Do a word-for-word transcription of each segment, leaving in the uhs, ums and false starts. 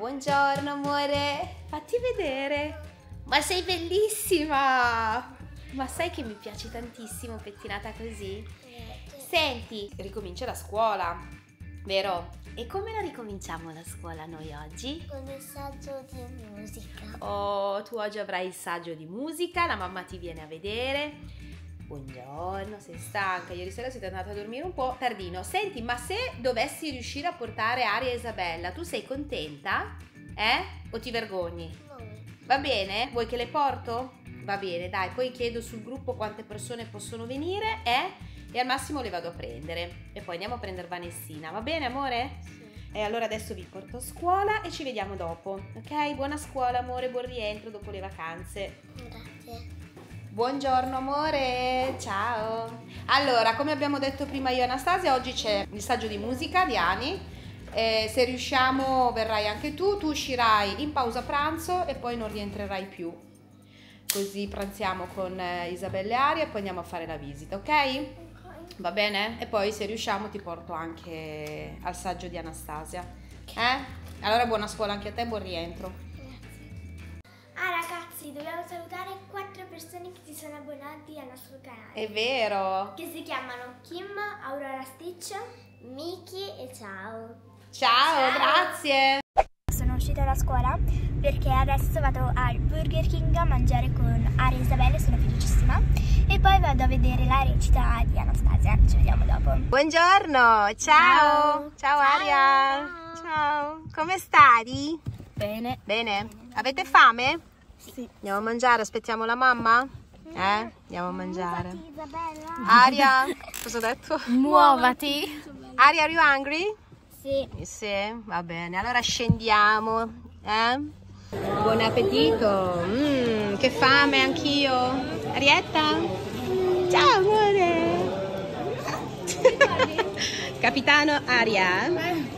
Buongiorno amore, fatti vedere. Ma sei bellissima! Ma sai che mi piaci tantissimo pettinata così? Senti, ricomincia la scuola, vero? E come la ricominciamo la scuola noi oggi? Con il saggio di musica. Oh, tu oggi avrai il saggio di musica, la mamma ti viene a vedere. Buongiorno, sei stanca, ieri sera siete andate a dormire un po' tardino. Senti, ma se dovessi riuscire a portare Aria e Isabella, tu sei contenta? Eh? O ti vergogni? No. Va bene? Vuoi che le porto? Va bene, dai, poi chiedo sul gruppo quante persone possono venire, eh? E al massimo le vado a prendere e poi andiamo a prendere Vanessina, va bene amore? Sì. E allora adesso vi porto a scuola e ci vediamo dopo, ok? Buona scuola amore, buon rientro dopo le vacanze. Grazie. Buongiorno amore, ciao. Allora, come abbiamo detto prima io e Anastasia, oggi c'è il saggio di musica di Ani. Eh, se riusciamo verrai anche tu, tu uscirai in pausa pranzo e poi non rientrerai più. Così pranziamo con Isabella e Aria e poi andiamo a fare la visita, ok? Va bene? E poi se riusciamo ti porto anche al saggio di Anastasia. Eh? Allora buona scuola anche a te, buon rientro. Grazie. Ah ragazzi, dobbiamo salutare quattro persone che si sono abbonati al nostro canale. È vero! Che si chiamano Kim, Aurora Stitch, Miki e ciao. Ciao! Ciao, grazie! Sono uscita da scuola perché adesso vado al Burger King a mangiare con Aria e Isabella, sono felicissima. E poi vado a vedere la recita di Anastasia, ci vediamo dopo. Buongiorno, ciao! Ciao, ciao, ciao Aria! Ciao. Ciao! Come stai? Bene. Bene? Avete fame? Sì. Andiamo a mangiare, aspettiamo la mamma? Mm. Eh? Andiamo a mangiare. Muovati Isabella! Aria! Cosa ho detto? Muovati! Aria, are you hungry? Sì. Sì, va bene, allora scendiamo, eh? Buon appetito! Mm, che fame anch'io! Arietta? Ciao amore! Capitano Aria,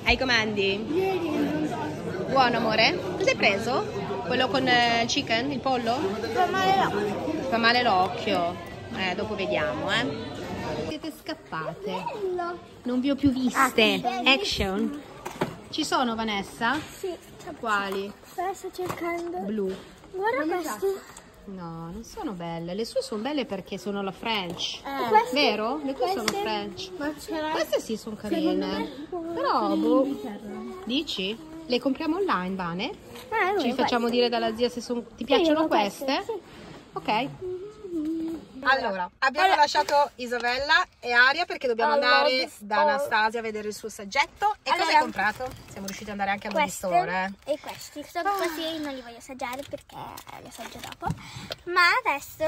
ai comandi! Buono amore? Cosa hai preso? Quello con il chicken? Il pollo? Fa male l'occhio! Fa male l'occhio! Eh, dopo vediamo, eh! Siete scappate, non vi ho più viste. Action. Ci sono Vanessa? Sì. Quali? Sto cercando. Blu. Guarda queste. No, non sono belle. Le sue sono belle perché sono la French. Eh. Queste, vero? Le tue sono French. Queste sì sono carine. Però boh, dici? Le compriamo online, Vane? Eh, ci facciamo queste. Dire dalla zia se son... ti piacciono queste? queste? Sì. Ok. Allora, abbiamo allora. lasciato Isabella e Aria perché dobbiamo allora, andare da Anastasia a vedere il suo saggetto. E allora, cosa hai comprato? Siamo riusciti ad andare anche al Bestore. E questi, sono ah. così, non li voglio assaggiare perché li assaggio dopo. Ma adesso...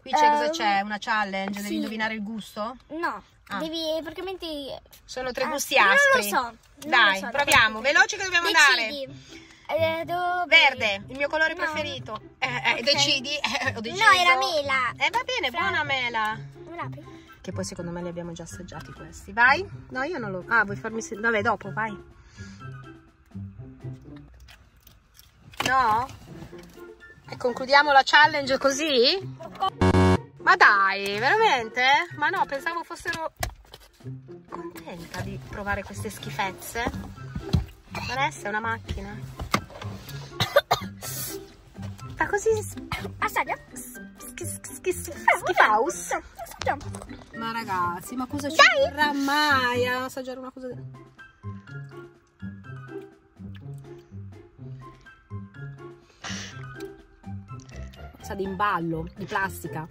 Qui c'è um, cosa c'è? Una challenge? Sì. Devi indovinare il gusto? No, ah. devi praticamente... Sono tre ah, gusti aspri. Non lo so. Non Dai, lo so, proviamo, veloci che dobbiamo decidi. andare. Eh, dove... Verde, il mio colore no. preferito. Eh, eh, okay. Decidi. Eh, ho deciso. No, era mela. Eh, va bene, Fra... buona mela. Me l'apri? Che poi secondo me li abbiamo già assaggiati questi. Vai? No, io non lo... Ah, vuoi farmi... Vabbè, dopo, vai. No? E concludiamo la challenge così? Ma dai, veramente? Ma no, pensavo fossero contenta di provare queste schifezze. Vanessa è una macchina. Fa così assaggia schifaus. Ma ragazzi, ma cosa c'entra mai a assaggiare una cosa del... Sa di imballo, di plastica.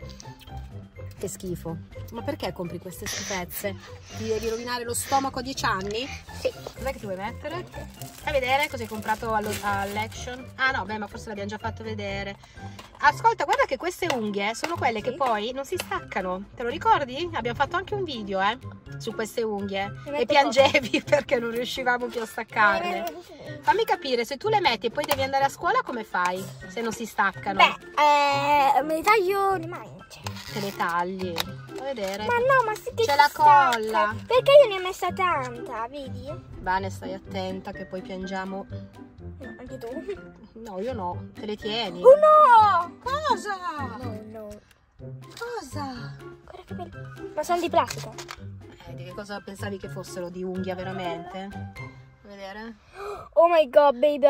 Che schifo. Ma perché compri queste schifezze? Ti devi rovinare lo stomaco a dieci anni? Sì. Cos'è che ti vuoi mettere? Fai vedere cosa hai comprato all'Action. Ah no, beh, ma forse l'abbiamo già fatto vedere. Ascolta, guarda che queste unghie sono quelle sì. che poi non si staccano. Te lo ricordi? Abbiamo fatto anche un video, eh, su queste unghie. E piangevi perché non riuscivamo più a staccarle. Fammi capire, se tu le metti e poi devi andare a scuola, come fai? Se non si staccano? Beh, eh, me le taglio le mani. Te le tagli. A vedere. Ma no, ma sì che c'è la colla. Perché io ne ho messa tanta, vedi? Vane, stai attenta che poi piangiamo. No, anche tu. No, io no. Te le tieni. Oh no! Cosa? No, no. Cosa? Guarda che bello. Ma sono di plastica. Eh, di che cosa pensavi che fossero? Di unghia veramente? A vedere. Oh my god, baby.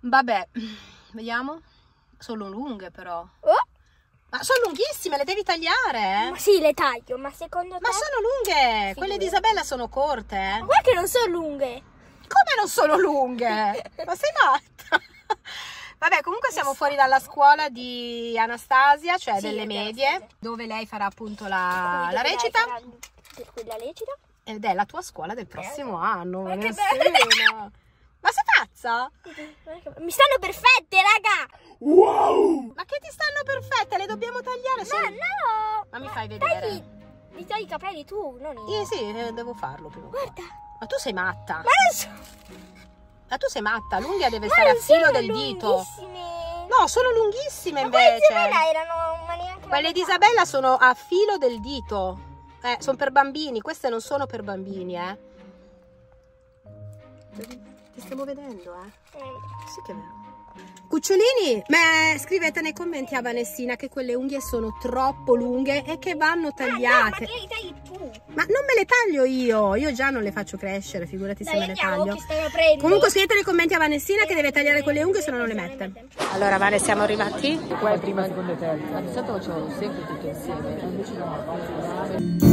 Vabbè, vediamo. Sono lunghe però. Oh. Ma sono lunghissime, le devi tagliare. Eh? Ma sì, le taglio, ma secondo te? Ma sono lunghe, sì, quelle di Isabella sono corte. Eh? Ma guarda che non sono lunghe. Come non sono lunghe? Ma sei matta? Vabbè, comunque siamo fuori dalla scuola di Anastasia, cioè sì, delle medie, Anastasia, dove lei farà appunto la, la recita. Farà, per cui la recita. Ed è la tua scuola del prossimo eh, anno. Ma che bello! Ma sei pazza? Mi stanno perfette, raga! Wow! Ma che ti stanno perfette? Le dobbiamo tagliare? Ma sono... no! Ma mi ma fai vedere. Tagli... Mi togli i capelli tu, non io. Io sì, devo farlo prima. Guarda! Ma tu sei matta! Ma non so... Ma tu sei matta, l'unghia deve ma stare a filo del dito. No, sono lunghissime ma invece. Quelle, erano, ma quelle di Isabella sono a filo del dito. Eh, sono per bambini, queste non sono per bambini, eh. Ti stiamo vedendo, eh. Sì che è vero. Cucciolini, beh, scrivete nei commenti a Vanessina che quelle unghie sono troppo lunghe e che vanno tagliate. Ah, no, ma, le tagli tu. Ma non me le taglio io, io già non le faccio crescere, figurati. Dai, se me le taglio. Comunque scrivete nei commenti a Vanessina che, che deve tagliare quelle unghie, se no non le mette. Allora Vane, siamo arrivati. Qua è prima, seconda e terza. Di solito facevano sempre tutti insieme, invece no.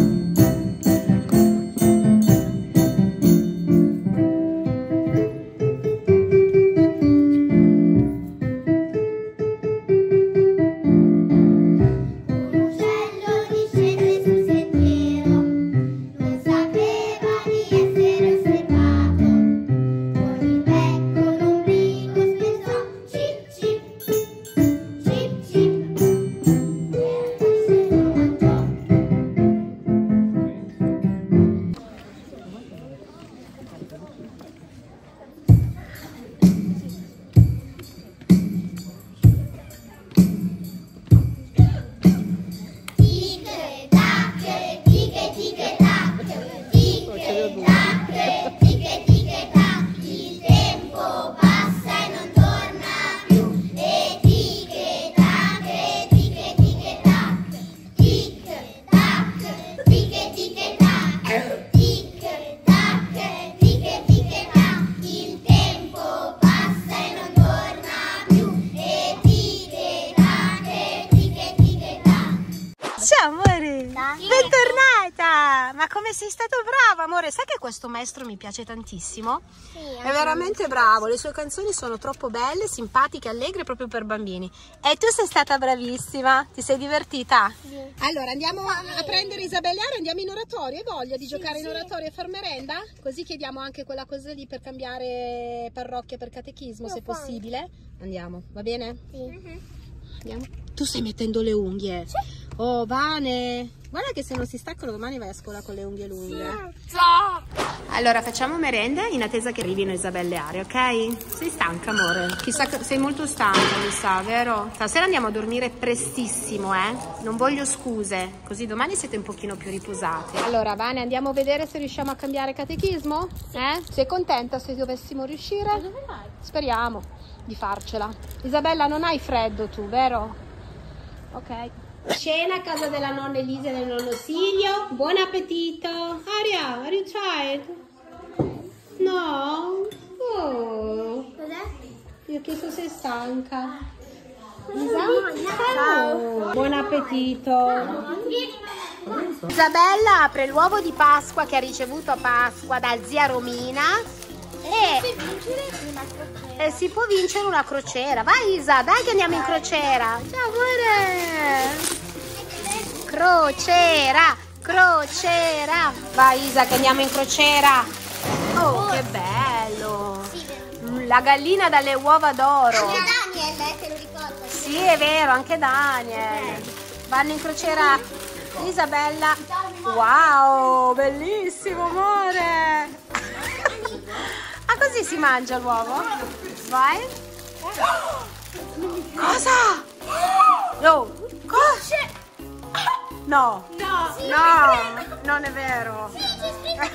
Sei stato bravo amore, sai che questo maestro mi piace tantissimo? Sì, è veramente bravo, le sue canzoni sono troppo belle, simpatiche, allegre, proprio per bambini. E tu sei stata bravissima, ti sei divertita? Sì. Allora andiamo a, a prendere Isabella, andiamo in oratorio, hai voglia di sì, giocare sì. in oratorio e far merenda? Così chiediamo anche quella cosa lì per cambiare parrocchia per catechismo, no, se poi. possibile. Andiamo, va bene? Sì. Uh-huh. Andiamo. Tu stai mettendo le unghie? Sì. Oh Vane, guarda che se non si staccano domani vai a scuola con le unghie lunghe. Allora facciamo merenda in attesa che arrivino Isabella e Aria, ok? Sei stanca amore? Chissà che sei molto stanca, mi sa, vero? Stasera andiamo a dormire prestissimo, eh? Non voglio scuse, così domani siete un pochino più riposate. Allora Vane, andiamo a vedere se riusciamo a cambiare catechismo? Eh? Sei contenta se dovessimo riuscire? Speriamo di farcela. Isabella, non hai freddo tu, vero? Ok. Cena a casa della nonna Elisa e del nonno Silio. Buon appetito. Aria, are you tired? No? Oh. Io ho chiesto se è stanca. Ciao. Buon appetito. Isabella apre l'uovo di Pasqua che ha ricevuto a Pasqua da zia Romina. E si può vincere una crociera. Vai Isa, dai che andiamo in crociera. Ciao amore. Crociera, crociera. Vai Isa che andiamo in crociera. Oh, che bello. La gallina dalle uova d'oro. Anche Daniel, te lo ricordo. Sì, è vero, anche Daniel. Vanno in crociera Isabella. Wow, bellissimo amore. Ah, così si mangia l'uovo? Vai. Cosa? No. Cosa? No. No. Sì, no, non è vero. Sì, ah.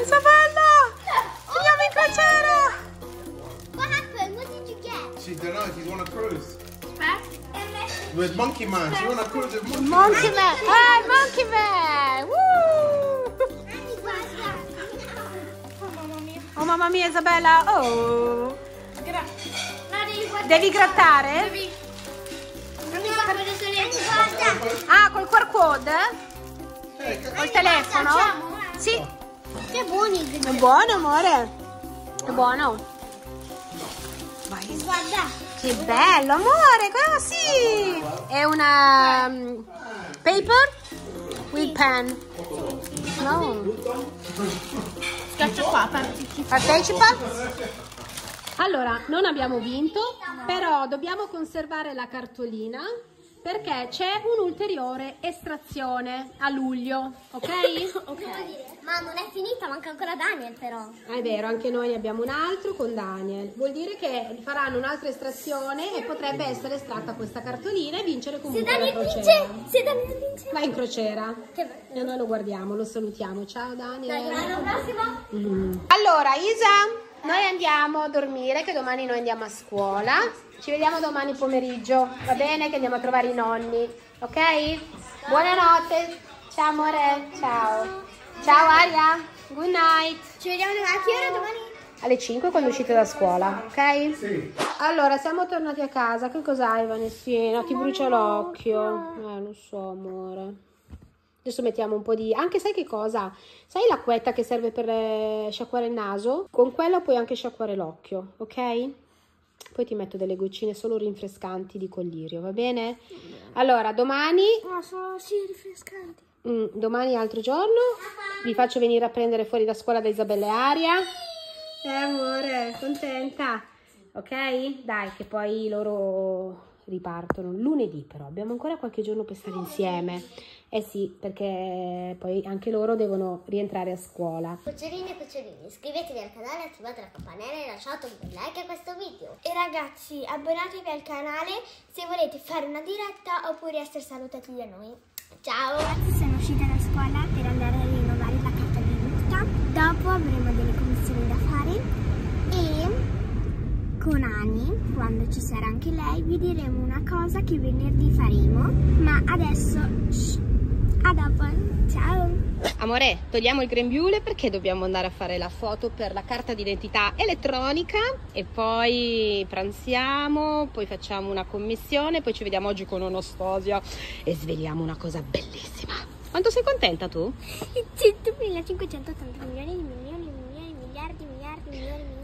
Isabella! Andiamo in crociera! What happened? What did you get? She don't know. She's on a cruise. With Monkey Man, you want to cruise with Monkey Man? Monkey Man! Hey, Monkey Man! Woo! mamma mia, Isabella. Oh. Gra no, devi, devi grattare? Devi... Ah, col Q R code? Eh, col telefono? Guarda, sì. Che buoni. È buono, amore. È buono. Vai. Guarda. Che bello, amore. Così. È una um, paper with pen. No. Schiaccia qua, partecipa. Partecipa. Allora, non abbiamo vinto, però dobbiamo conservare la cartolina perché c'è un'ulteriore estrazione a luglio, ok? Ok. Ma non è finita, manca ancora Daniel però. È vero, anche noi abbiamo un altro con Daniel. Vuol dire che faranno un'altra estrazione e potrebbe essere estratta questa cartolina e vincere comunque se Daniel la crociera. Vince, se Daniel vince! Va in crociera. Che bello. E noi lo guardiamo, lo salutiamo. Ciao Daniel. Dai, all'anno prossimo. Mm. Allora, Isa... Noi andiamo a dormire, che domani noi andiamo a scuola. Ci vediamo domani pomeriggio, va bene? Che andiamo a trovare i nonni, ok? Buonanotte, ciao amore, ciao. Ciao Aria, good night. Ci vediamo domani, a che ora domani? Alle cinque quando uscite da scuola, ok? Sì. Allora, siamo tornati a casa, che cos'hai Vanessina? Ti brucia l'occhio. Eh, lo so amore. Adesso mettiamo un po' di... Anche sai che cosa? Sai l'acquetta che serve per sciacquare il naso? Con quella puoi anche sciacquare l'occhio, ok? Poi ti metto delle goccine solo rinfrescanti di collirio, va bene? Allora, domani... No, sono sì rinfrescanti. Mm, domani altro giorno vi faccio venire a prendere fuori da scuola da Isabella e Aria. Eh, amore, contenta? Ok? Dai, che poi loro... ripartono lunedì, però abbiamo ancora qualche giorno per stare insieme. Eh sì, perché poi anche loro devono rientrare a scuola. Cucciolini e cucciolini, iscrivetevi al canale, attivate la campanella e lasciate un bel like a questo video. E ragazzi, abbonatevi al canale se volete fare una diretta oppure essere salutati da noi. Ciao! Oggi sono uscita da scuola per andare a rinnovare la carta di vita. Dopo avremo delle commissioni da fare. Con Ani, quando ci sarà anche lei, vi diremo una cosa che venerdì faremo, ma adesso, shh, a dopo, ciao! Amore, togliamo il grembiule perché dobbiamo andare a fare la foto per la carta d'identità elettronica e poi pranziamo, poi facciamo una commissione, poi ci vediamo oggi con Anastasia e sveliamo una cosa bellissima. Quanto sei contenta tu? centomila, cinquecentottanta milioni, milioni, milioni, miliardi, miliardi, milioni.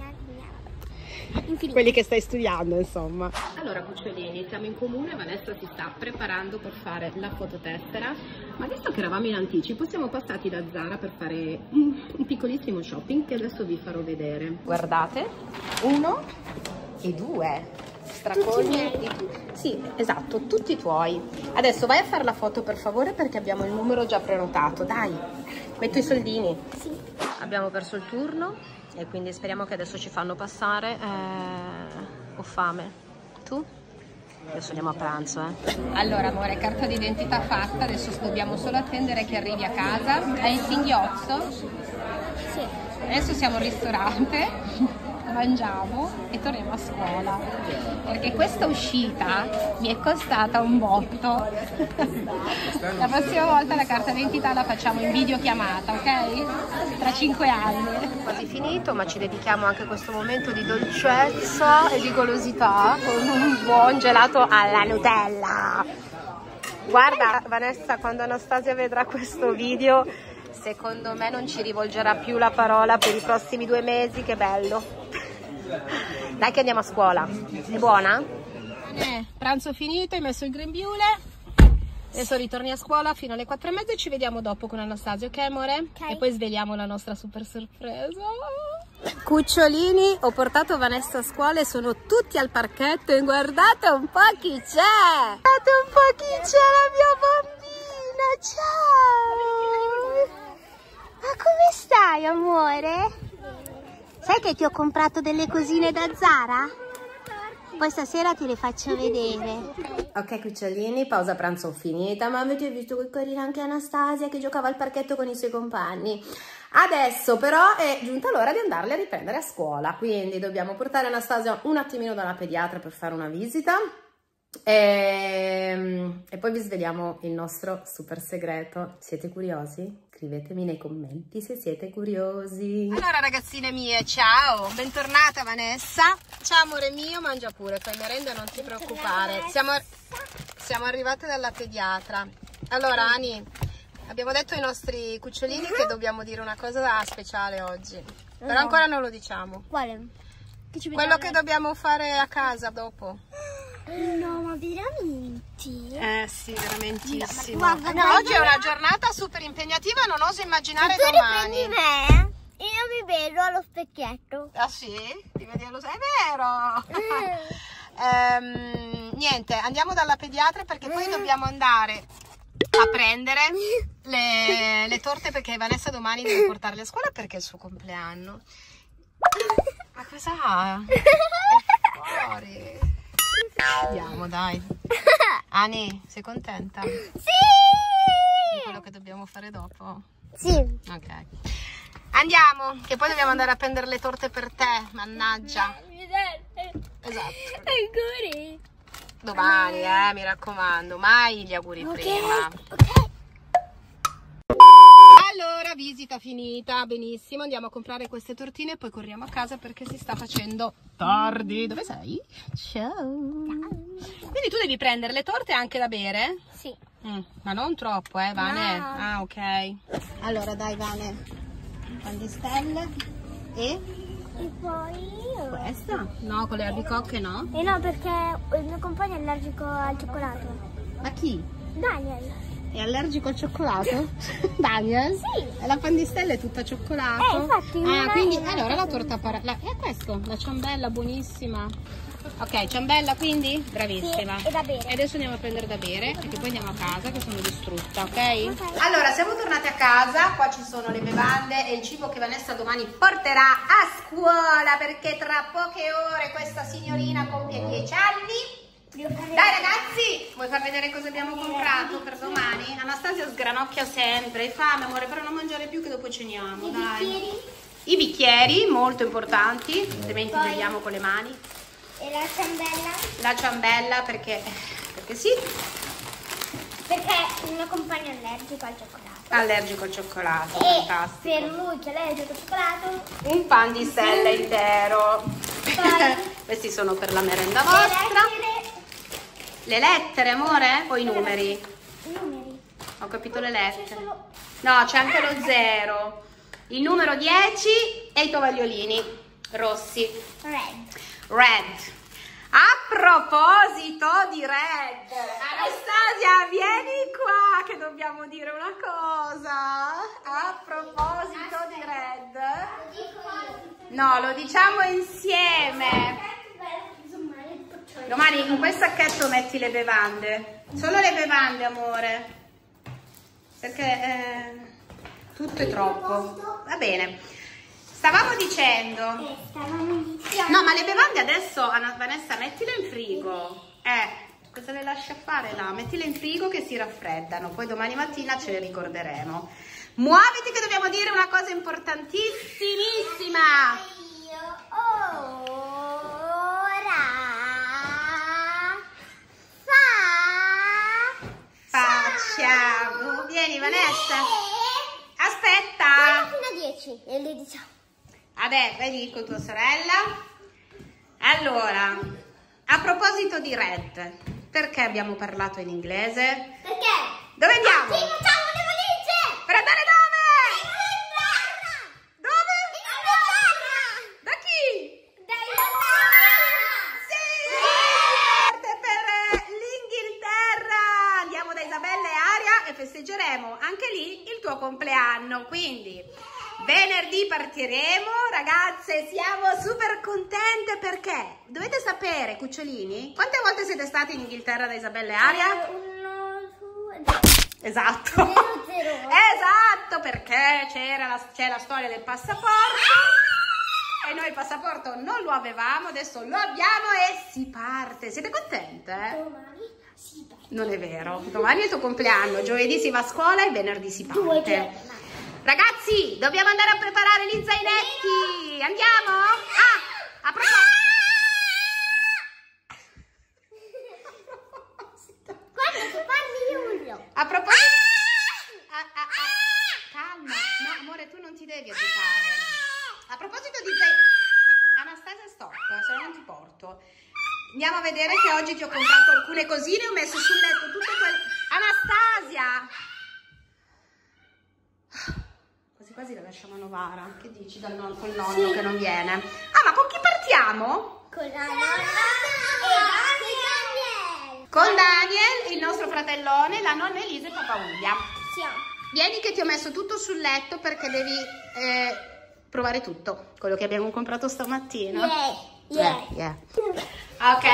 Infinito. Quelli che stai studiando insomma. Allora cucciolini, siamo in comune, Vanessa si sta preparando per fare la fototessera, ma visto che eravamo in anticipo siamo passati da Zara per fare un piccolissimo shopping che adesso vi farò vedere. Guardate, uno e due straconi di tutti. Sì, esatto, tutti tuoi. Adesso vai a fare la foto per favore perché abbiamo il numero già prenotato. Dai, metto i soldini. Sì. Abbiamo perso il turno e quindi speriamo che adesso ci fanno passare. Eh, ho fame. Tu? Adesso andiamo a pranzo, eh. Allora amore, carta d'identità fatta, adesso dobbiamo solo attendere che arrivi a casa. Hai il singhiozzo? Sì. Adesso siamo al ristorante, mangiamo e torniamo a scuola. Perché questa uscita mi è costata un botto. La prossima volta la carta d'identità la facciamo in videochiamata, ok? Tra cinque anni. Quasi finito, ma ci dedichiamo anche a questo momento di dolcezza e di golosità con un buon gelato alla Nutella. Guarda, Vanessa, quando Anastasia vedrà questo video, secondo me non ci rivolgerà più la parola per i prossimi due mesi, che bello. Dai che andiamo a scuola. È buona? Eh, pranzo finito, hai messo il grembiule. Adesso ritorni a scuola fino alle quattro e mezza e ci vediamo dopo con Anastasia, ok amore? Okay. E poi sveliamo la nostra super sorpresa. Cucciolini, ho portato Vanessa a scuola e sono tutti al parchetto e guardate un po' chi c'è! Guardate un po' chi c'è, la mia bambina! Ciao! Ma come stai amore? Sai che ti ho comprato delle cosine da Zara? Poi stasera te le faccio vedere. Ok cucciolini, pausa pranzo finita. Ma avete visto che carina anche Anastasia che giocava al parchetto con i suoi compagni. Adesso però è giunta l'ora di andarle a riprendere a scuola, quindi dobbiamo portare Anastasia un attimino dalla pediatra per fare una visita e, e poi vi sveliamo il nostro super segreto. Siete curiosi? scrivetemi nei commenti se siete curiosi. Allora ragazzine mie, ciao, bentornata Vanessa. Ciao amore mio, mangia pure, fai merenda, non ti preoccupare. Siamo, siamo arrivate dalla pediatra. Allora Ani, abbiamo detto ai nostri cucciolini uh-huh. che dobbiamo dire una cosa speciale oggi. No. Però ancora non lo diciamo. Quale? Che ci Quello che dobbiamo fare a casa dopo. No, ma veramente? Eh sì, veramente. Guarda, no, oggi è una giornata super impegnativa, non oso immaginare tu domani. Prendi me e io mi vedo allo specchietto. Ah sì? Ti vedi allo specchietto? È vero! Mm. um, niente, andiamo dalla pediatra perché poi mm. dobbiamo andare a prendere le, le torte perché Vanessa domani deve portarle a scuola perché è il suo compleanno. Ma cosa? È fuori. Andiamo, dai. Ani, sei contenta? Sì! Di quello che dobbiamo fare dopo? Sì. Ok. Andiamo, che poi dobbiamo andare a prendere le torte per te, mannaggia. Esatto. Auguri. Domani, eh, mi raccomando. Mai gli auguri okay. prima. Ok. Allora, visita finita, benissimo, andiamo a comprare queste tortine e poi corriamo a casa perché si sta facendo tardi. Dove sei? Ciao! Quindi tu devi prendere le torte anche da bere? Sì. Mm, ma non troppo, eh, Vane? No. Ah, ok. Allora, dai, Vane, quante stelle? E? E poi io. Questa? No, con le albicocche no? E no, perché il mio compagno è allergico al cioccolato. Ma chi? Daniel. È allergico al cioccolato? Daniel? Sì. La pandistella è tutta cioccolato? Eh, infatti. Ah, quindi, allora, la torta parata. È questo, la ciambella, buonissima. Ok, ciambella quindi? Bravissima. Sì, e da bere. E adesso andiamo a prendere da bere, perché poi andiamo a casa, che sono distrutta, ok? Okay. Allora, siamo tornati a casa, qua ci sono le bevande e il cibo che Vanessa domani porterà a scuola, perché tra poche ore questa signorina compie dieci anni. Dai ragazzi, vuoi far vedere cosa abbiamo comprato per domani? Anastasia sgranocchia sempre, hai fame amore, però non mangiare più che dopo ceniamo. I dai. Bicchieri? I bicchieri, molto importanti, altrimenti beviamo con le mani. E la ciambella? La ciambella perché, perché sì. Perché il mio compagno è allergico al cioccolato. Allergico al cioccolato, e fantastico. Per lui che è allergico al cioccolato. Un pan di sella intero. Questi sono per la merenda vostra. Le lettere, amore? O i numeri? I numeri. Ho capito le lettere. No, c'è anche lo zero. Il numero dieci e i tovagliolini rossi. Red. Red. A proposito di Red, Anastasia, vieni qua che dobbiamo dire una cosa. A proposito di Red. No, lo diciamo insieme. Domani in quel sacchetto metti le bevande, solo le bevande amore, perché eh, tutto è troppo. Va bene, stavamo dicendo, no ma le bevande adesso Vanessa mettile in frigo, eh cosa le lascia fare là, mettile in frigo che si raffreddano, poi domani mattina ce le ricorderemo. Muoviti che dobbiamo dire una cosa importantissimissima. Facciamo, vieni Vanessa, aspetta, fino a dieci e le diciamo. Vabbè, vai lì con tua sorella. Allora, a proposito di Red, perché abbiamo parlato in inglese? Perché? Dove andiamo? Ah, sì, facciamo le valigie! Per andare dove? In dove? In Inghilterra! Da chi? Festeggeremo anche lì il tuo compleanno, quindi venerdì partiremo ragazze, siamo super contente perché dovete sapere cucciolini, quante volte siete stati in Inghilterra da Isabella e Aria? Uno, due, esatto, zero, zero. Esatto, perché c'era la, la storia del passaporto e noi il passaporto non lo avevamo, adesso lo abbiamo e si parte, siete contente? Domani si parte. Non è vero, domani è il tuo compleanno, giovedì si va a scuola e venerdì si parte. Ragazzi, dobbiamo andare a preparare gli zainetti. Andiamo? Ah, a proposito... Quando tu parli io urlo. A proposito... Ah! Ah, ah, ah. Calma. tu non ti devi agitare. A proposito di zainetto, Anastasia, stop, se no non ti porto. Andiamo a vedere che oggi ti ho comprato alcune cosine, ho messo sul letto tutte quelle... Anastasia! Quasi quasi la lasciamo a Novara, che dici? Dal non... col nonno sì, che non viene. Ah, ma con chi partiamo? Con la nonna e Daniel! Con Daniel, il nostro fratellone, la nonna Elisa e papà William. Sì. Vieni che ti ho messo tutto sul letto perché devi eh, provare tutto, quello che abbiamo comprato stamattina. Yeah. Yeah. Yeah, yeah. Ok,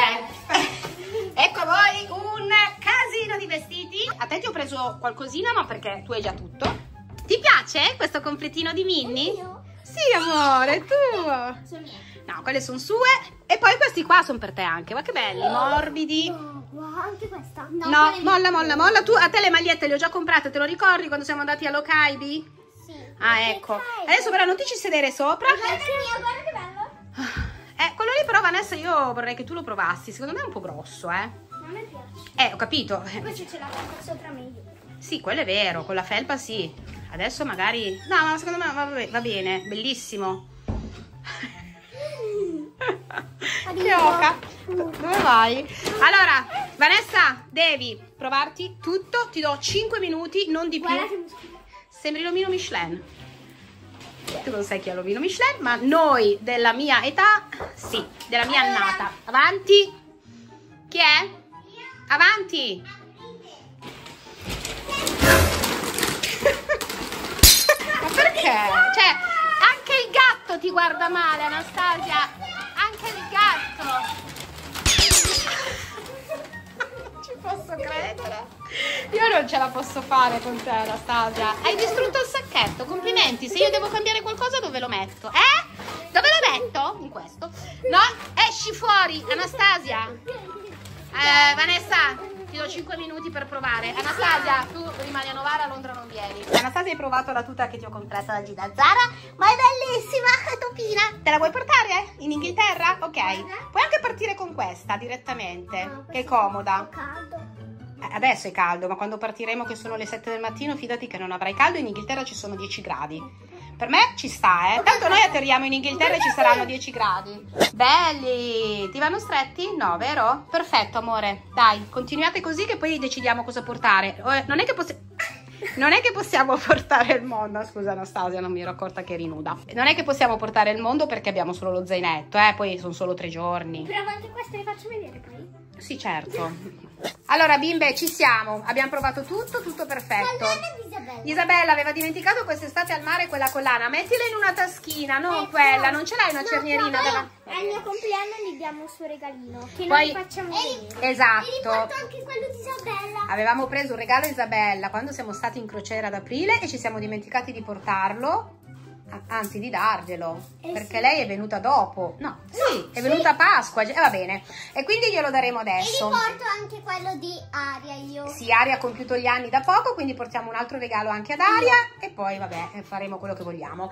ecco a voi un casino di vestiti. A te ti ho preso qualcosina, ma perché tu hai già tutto. Ti piace questo completino di Minnie? Mio. Sì, amore, tu. No, quelle sono sue. E poi questi qua sono per te anche. Ma che belli, oh, morbidi. Oh, wow, anche questa. No, no, molla, molla, molla. Tu, a te le magliette le ho già comprate, te lo ricordi quando siamo andati all'Okaibi? Sì. Ah, ecco. Adesso però non ti ci sedere sopra. Guarda, sì, guarda che bello. Eh, quello lì però, Vanessa, io vorrei che tu lo provassi. Secondo me è un po' grosso, eh. Non mi piace. Eh, ho capito. Poi c'è la felpa sopra meglio. Sì, quello è vero, con la felpa sì. Adesso magari... No, ma secondo me va, va bene, bellissimo. Che oca. Dove vai? Allora, Vanessa, devi provarti tutto. Ti do cinque minuti, non di più. Guarda che muscolo. Sembri l'omino Michelin. Tu non sai chi è l'omino Michelin, ma noi della mia età, sì, della mia annata. Avanti. Chi è? Avanti. Ma perché? Cioè, anche il gatto ti guarda male, Anastasia. Anche il gatto. Non ci posso credere. Io non ce la posso fare con te, Anastasia. Hai distrutto il sacchetto, complimenti. Se io devo cambiare qualcosa, dove lo metto? Eh? Dove lo metto? In questo. No, esci fuori, Anastasia. eh, Vanessa, ti do cinque minuti per provare. Anastasia, tu rimani a Novara, a Londra non vieni. Anastasia, hai provato la tuta che ti ho comprata da Gida Zara? Ma è bellissima, è topina. Te la vuoi portare? In Inghilterra? Ok. Puoi anche partire con questa direttamente, che è comoda. Adesso è caldo, ma quando partiremo, che sono le sette del mattino, fidati che non avrai caldo. In Inghilterra ci sono dieci gradi. Per me ci sta, eh. Tanto noi atterriamo in Inghilterra e ci saranno dieci gradi. Belli! Ti vanno stretti? No, vero? Perfetto, amore. Dai, continuate così che poi decidiamo cosa portare. Non è che possiamo... Non è che possiamo portare il mondo. Scusa, Anastasia, non mi ero accorta che eri nuda. Non è che possiamo portare il mondo perché abbiamo solo lo zainetto, eh. Poi sono solo tre giorni. Provo anche questo, le faccio vedere poi. Sì, certo. Allora, bimbe, ci siamo. Abbiamo provato tutto, tutto perfetto. Isabella. Isabella aveva dimenticato quest'estate al mare quella collana. Mettila in una taschina, non eh, quella. No. Non ce l'hai una no, cernierina? Della... Al mio compleanno gli diamo il suo regalino. Che poi... noi facciamo vedere. Esatto. E riporto anche quello di Isabella. Avevamo preso un regalo a Isabella quando siamo stati in crociera ad aprile e ci siamo dimenticati di portarlo. Anzi, di darglielo, eh, perché sì, lei è venuta dopo. No, sì, no, è venuta a sì. Pasqua, e eh, va bene. E quindi glielo daremo adesso. E riporto anche quello di Aria io. Sì, Aria ha compiuto gli anni da poco, quindi portiamo un altro regalo anche ad Aria. No. E poi, vabbè, faremo quello che vogliamo.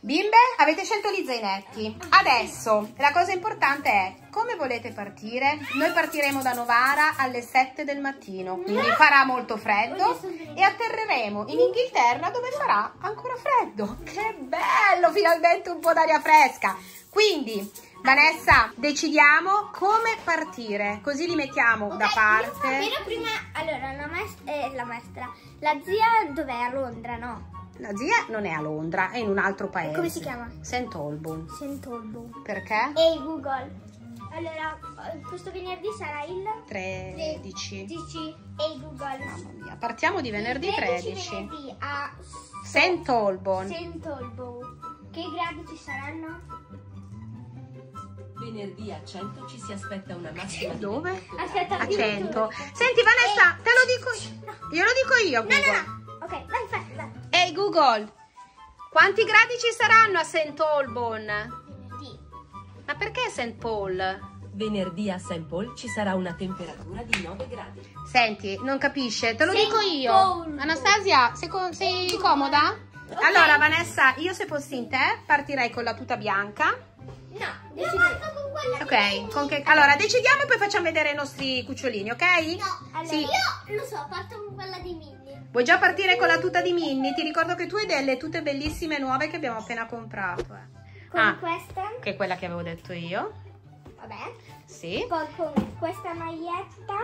Bimbe, avete scelto gli zainetti. Adesso, la cosa importante è come volete partire. Noi partiremo da Novara alle sette del mattino, quindi no, farà molto freddo. E atterreremo in Inghilterra dove farà ancora freddo. Che bello! Bello, finalmente un po' d'aria fresca. Quindi, Vanessa, decidiamo come partire, così li mettiamo okay, da parte. Io prima, allora, la maestra, eh, la maestra, la zia dov'è? A Londra, no? La zia non è a Londra, è in un altro paese. E come si chiama? Saint Albans. Saint Albans. Perché? Ehi, Google. Allora, questo venerdì sarà il tredici. Ehi, Google. Mamma mia, partiamo di venerdì tredici. Venerdì a Saint Albans. Saint Albans. Che gradi ci saranno? Venerdì a cento ci si aspetta una massima. Dove? Aspetta, a cento. Senti, Vanessa, ehi, te lo dico io. No. Io lo dico io, Google. No, no, no. Ok, vai, vai, vai. Ehi, Google, quanti gradi ci saranno a Saint Albans? Ma perché Saint Paul? Venerdì a Saint Paul ci sarà una temperatura di nove gradi. Senti, non capisce, te lo Saint dico io. Paul. Anastasia, sei, co sei comoda? Okay. Allora, Vanessa, io se fossi in te partirei con la tuta bianca. No, decido con quella. Ok, con che... allora decidiamo e poi facciamo vedere i nostri cucciolini, ok? No, allora sì, io lo so, parto con quella di Minnie. Vuoi già partire con la tuta di Minnie? Ti ricordo che tu hai delle tute bellissime nuove che abbiamo appena comprato. Eh. Con ah, questa? Che è quella che avevo detto io. Vabbè. Sì. Poi con questa maglietta.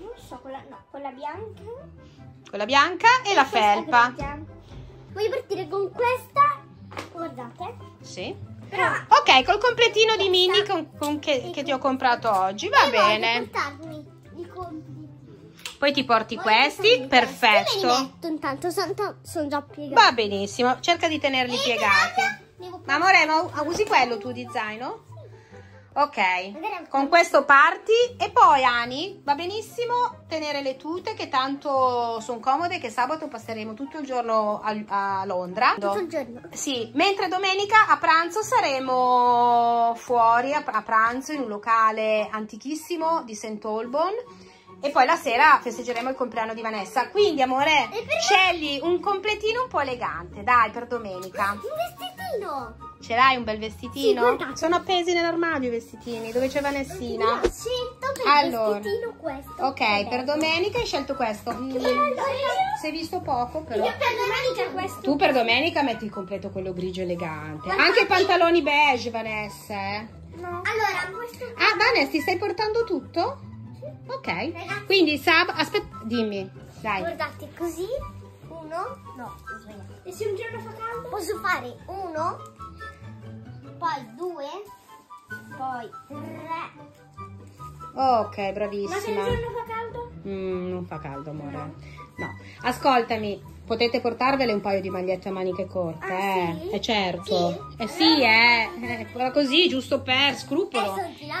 Non so, quella, no, quella bianca. Quella bianca e, e la felpa. Voglio partire con questa. Guardate. Sì. Però, ok, col completino di Minnie con, con che, che ti ho comprato oggi, va bene. Poi ti porti voglio questi, perfetto. Io li metto, intanto sono son già piegati. Va benissimo, cerca di tenerli e piegati. Ma amore, ma usi quello tu di zaino? Ok, con questo parti e poi Ani, va benissimo tenere le tute che tanto sono comode, che sabato passeremo tutto il giorno a, a Londra. Tutto il giorno? Sì, mentre domenica a pranzo saremo fuori a, a pranzo in un locale antichissimo di Saint Albans. E poi la sera festeggeremo il compleanno di Vanessa. Quindi, amore, scegli un completino un po' elegante, dai, per domenica. Un vestitino! Ce l'hai un bel vestitino? Sì, sono appesi nell'armadio i vestitini, dove c'è Vanessina. Ho scelto per allora, il vestitino questo. Ok, vabbè, per domenica hai scelto questo. Mm, si è visto poco, però. Io per domenica questo. Tu per domenica metti il completo quello grigio elegante. Guardate. Anche i pantaloni beige, Vanessa, eh? No. Allora, questo... Ah, Vanessa, ti stai portando tutto? Ok, ragazzi, quindi sab... aspetta, dimmi, dai. Guardate, così, uno, no, ho sbagliato. E se un giorno fa caldo? Posso fare uno, poi due, poi tre. Ok, bravissima. Ma se un giorno fa caldo? Mm, non fa caldo, amore. No, no. Ascoltami, potete portarvele un paio di magliette a maniche corte, ah, eh? Sì? Eh, certo. Sì. Eh sì, eh. eh. Così, giusto per scrupolo.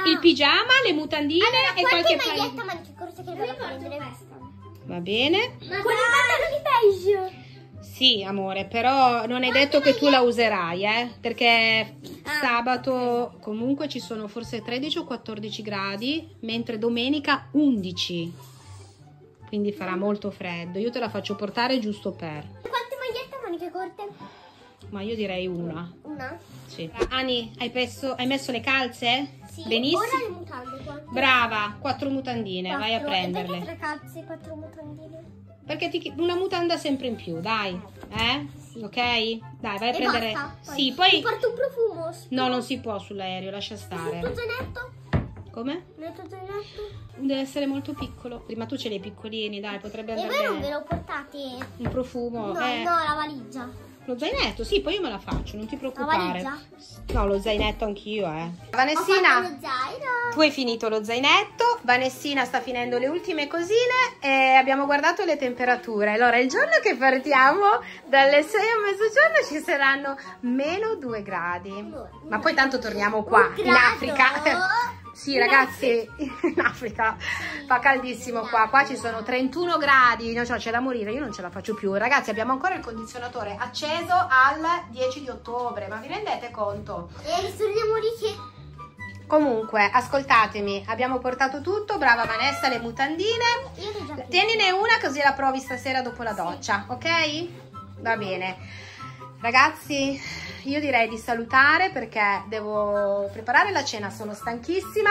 Il pigiama, le mutandine allora, e qualche maglietta a maniche corte che devo prendere questa. Va bene. Ma con i pantaloni beige. Sì, amore, però non è detto che tu la userai, eh? Perché sabato comunque ci sono forse tredici o quattordici gradi, mentre domenica undici. Quindi farà molto freddo. Io te la faccio portare giusto per. Quante magliette a maniche corte? Ma io direi una. Una? Sì. Ani, hai, perso, hai messo le calze? Sì. Benissimo. Ora le mutande. Quante? Brava, quattro mutandine, quattro. Vai a prenderle. E perché tre calze e quattro mutandine? Perché ti, una mutanda sempre in più, dai, eh? Sì. Ok? Dai, vai a e prendere. Basta, sì, poi. Ti porto un profumo? No, non si può sull'aereo, lascia stare. Il tuo come? Il tuo deve essere molto piccolo. Prima tu ce l'hai piccolini, dai, potrebbe andare. E voi non ve lo portate? Un profumo? No, eh. no, la valigia. Lo zainetto? Sì, poi io me la faccio, non ti preoccupare. La valigia? No, lo zainetto anch'io, eh. Vanessina, ho fatto lo zaino. Tu hai finito lo zainetto. Vanessina sta finendo le ultime cosine e abbiamo guardato le temperature. Allora, il giorno che partiamo dalle sei a mezzogiorno ci saranno meno due gradi. Allora, ma poi tanto torniamo qua, in Africa. Sì, ragazzi, in Africa sì, fa caldissimo qua, qua ci sono trentuno gradi, no, cioè, c'è da morire, io non ce la faccio più. Ragazzi, abbiamo ancora il condizionatore acceso al dieci di ottobre, ma vi rendete conto? E ritorniamo ricchi. Comunque, ascoltatemi, abbiamo portato tutto, brava Vanessa, le mutandine. Io l'ho già finita. Tienine una così la provi stasera dopo la doccia, sì, ok? Va bene. Ragazzi, io direi di salutare perché devo preparare la cena, sono stanchissima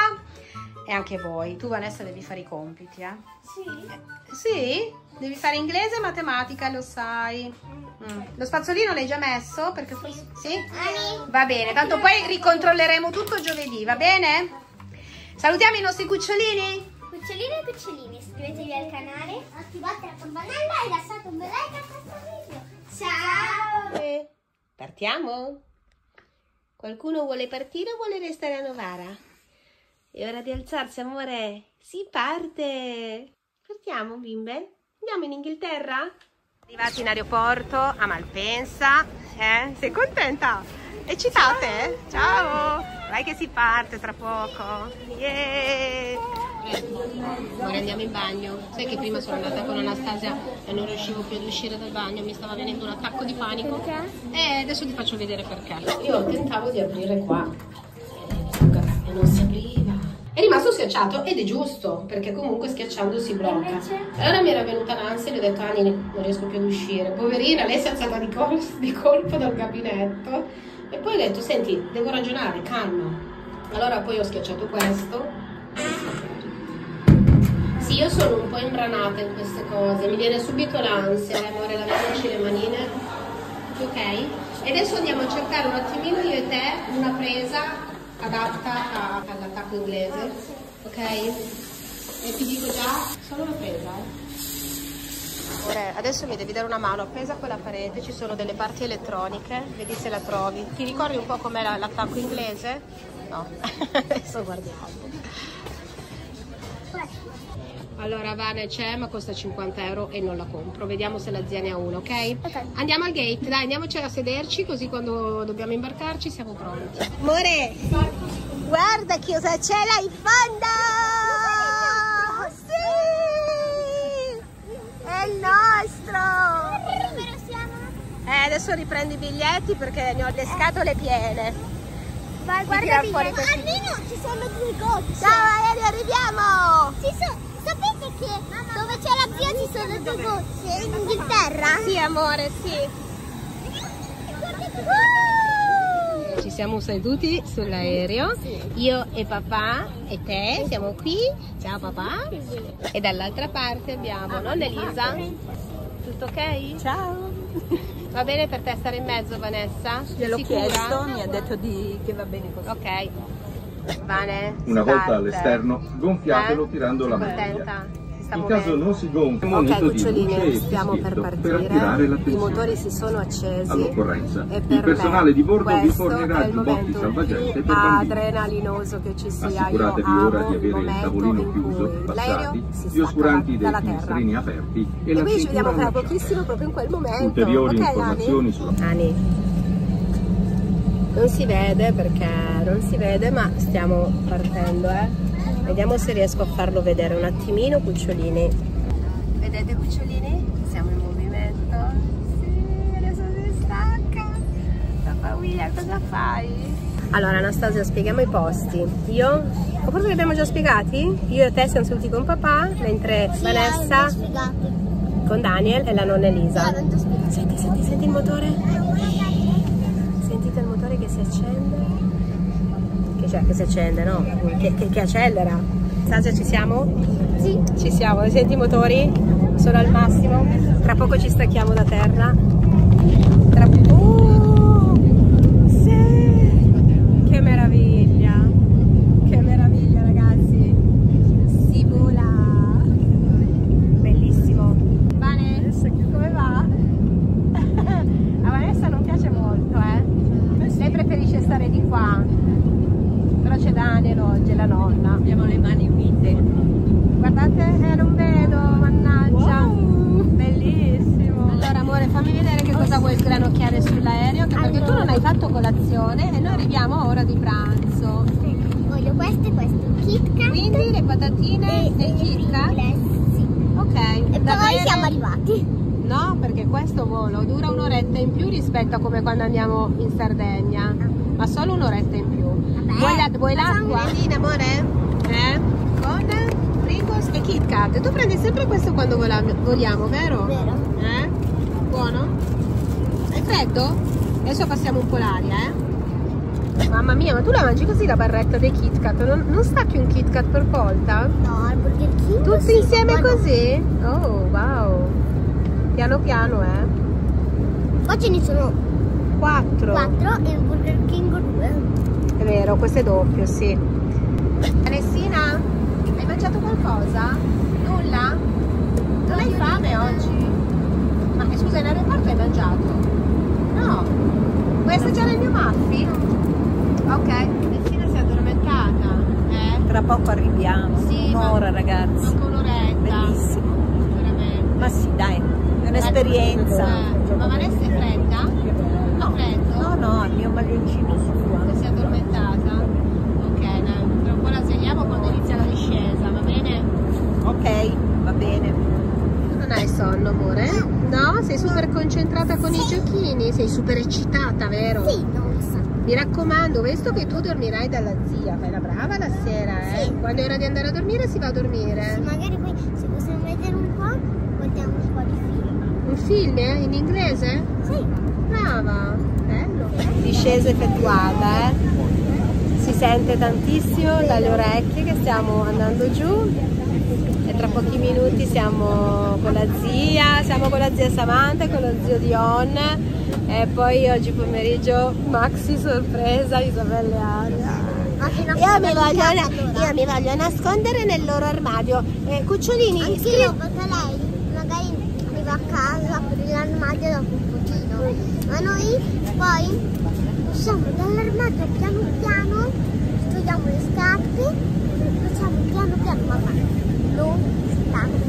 e anche voi. Tu Vanessa devi fare i compiti, eh? Sì. Sì? Devi fare inglese e matematica, lo sai. Mm. Lo spazzolino l'hai già messo? Perché sì. Sì? Va bene, tanto poi ricontrolleremo tutto giovedì, va bene? Salutiamo i nostri cucciolini. Cucciolini e cucciolini, iscrivetevi al canale, attivate la campanella e lasciate un bel like a questo video. Ciao! Partiamo? Qualcuno vuole partire o vuole restare a Novara? È ora di alzarsi, amore! Si parte! Partiamo, bimbe? Andiamo in Inghilterra? Arrivati in aeroporto a Malpensa, eh? Sei contenta? Eccitate? Ciao! Ciao. Vai che si parte tra poco! Yeah. Ora andiamo in bagno. Sai che prima sono andata con Anastasia e non riuscivo più ad uscire dal bagno, mi stava venendo un attacco di panico. Perché? E adesso ti faccio vedere perché. Io tentavo di aprire qua e non si apriva. È rimasto schiacciato ed è giusto, perché comunque schiacciando si blocca. Allora mi era venuta l'ansia e ho detto Ani, non riesco più ad uscire. Poverina, lei si è alzata di, col di colpo dal gabinetto. E poi ho detto, senti, devo ragionare, calma. Allora poi ho schiacciato questo. Sì, Io sono un po' imbranata in queste cose, mi viene subito l'ansia, eh, amore, laviamoci le manine, ok? E adesso andiamo a cercare un attimino io e te una presa adatta all'attacco inglese, ok? E ti dico già, solo una presa, eh? Ora, adesso mi devi dare una mano, appesa quella parete, ci sono delle parti elettroniche, vedi se la trovi. Ti ricordi un po' com'è l'attacco inglese? No, adesso guardiamo. Allora Vane c'è ma costa cinquanta euro e non la compro, vediamo se l'azienda ne ha uno, ok? Ok. Andiamo al gate, dai, andiamoci a sederci così quando dobbiamo imbarcarci siamo pronti. Amore, guarda che cosa c'è là in fondo! Oh, sì! È il nostro! Eh, adesso riprendi i biglietti perché ne ho le scatole piene. Vai, guarda, fuori questi... almeno ci sono due gocce. Ciao Aria, arriviamo! Ci sono... Sapete che dove c'è la via ci sono due gocce? In Inghilterra? Sì amore, sì. Ci siamo seduti sull'aereo, io e papà e te siamo qui, ciao papà. E dall'altra parte abbiamo, non Elisa? Tutto ok? Ciao. Va bene per te stare in mezzo Vanessa? Gliel'ho chiesto, mi ha detto di... che va bene così. Ok. Vane, una volta parte all'esterno gonfiatelo eh? tirando la maniglia. In caso non si gonfia, ok cuccioline, stiamo per partire per i motori si sono accesi all'occorrenza e per il personale di bordo vi fornirà il giubbotti salvagente per bambini. Adrenalinoso che ci sia. Assicuratevi io ora di avere il tavolino chiuso, passati gli oscuranti dei finestrini aperti e, e la qui ci vediamo fra pochissimo proprio in quel momento. Ulteriori okay, informazioni sulla non si vede perché non si vede ma stiamo partendo eh. Vediamo se riesco a farlo vedere un attimino cucciolini. Vedete cucciolini? Siamo in movimento. Sì, adesso si stacca. Papà William cosa fai? Allora Anastasia spieghiamo i posti. Io, oppure li abbiamo già spiegati? Io e te siamo seduti con papà, mentre sì, Vanessa con Daniel e la nonna Elisa. No, senti, senti, senti il motore? Sentite il motore che si accende, che, cioè, che si accende no? Che, che, che accelera. Anastasia ci siamo? Sì. Ci siamo, senti i motori? Sono al massimo? Tra poco ci stacchiamo da terra. Tra poco... Oh, sì! Che meraviglia! Che meraviglia ragazzi! Si vola! Bellissimo! Vanessa, come va? A Vanessa non piace molto eh! Lei preferisce stare di qua, però c'è Daniel oggi, la nonna. Abbiamo le mani unite. Guardate, eh, non vedo, mannaggia. Wow. Bellissimo. Allora amore, fammi vedere che cosa vuoi granocchiare sull'aereo, perché allora tu non hai fatto colazione e noi arriviamo a ora di pranzo. Sì. Voglio questo e questo, Kit Kat. Quindi le patatine e, e Kit Kat? Sì. Ok. E poi bere... siamo arrivati. No, perché questo volo dura un'oretta in più rispetto a come quando andiamo in Sardegna, ma solo un'oretta in più. Vabbè, vuoi l'acqua? Vuoi amore? Eh? Con Pringles e Kit Kat. Tu prendi sempre questo quando vogliamo, vero? Vero. Eh? Buono? È freddo? Adesso passiamo un po' l'aria, eh? Mamma mia, ma tu la mangi così la barretta dei Kit Kat? Non, non stacchi un Kit Kat per volta? No, al Burger King. Tutti sì, insieme così? Oh, wow. Piano piano eh. Qua ce ne sono quattro. quattro e il Burger King due. È vero, questo è doppio, sì. Vanessina, hai mangiato qualcosa? Nulla? Non hai fame oggi? Ma scusa, in aeroporto hai mangiato? No. Vuoi assaggiare il mio muffin? Ok. Vanessina si è addormentata. Eh? Tra poco arriviamo. Sì, un'ora ragazzi. Manca un'oretta. Bellissimo. Veramente. Ma sì, dai. Un'esperienza. Eh, ma Vanessa è fredda? No, freddo? No, no, il mio maglioncino suo. Che si è addormentata? Ok, no, tra un po' la svegliamo quando inizia la discesa, va bene? Ok, va bene. Tu non hai sonno, amore? No? Sei super concentrata con sì. i giochini? Sei super eccitata, vero? Sì, non lo so. Mi raccomando, visto che tu dormirai dalla zia, fai la brava la sera, eh? Sì. Quando è ora di andare a dormire si va a dormire. Sì, magari poi se possiamo vedere un po', guardiamo un po' di film. Un film eh? in inglese? Sì. Brava, bello. Discesa effettuata, eh? Si sente tantissimo dalle orecchie che stiamo andando giù e tra pochi minuti siamo con la zia, siamo con la zia Samantha e con lo zio Dion e poi oggi pomeriggio maxi sorpresa Isabella e Aria. Io mi, voglio, io mi voglio nascondere nel loro armadio. Eh, cucciolini, anch'io, scri... perché lei magari arriva a casa, apre l'armadio dopo un pochino, ma noi poi usciamo dall'armadio piano piano, togliamo le scarpe, facciamo piano piano, mamma, lo stanno.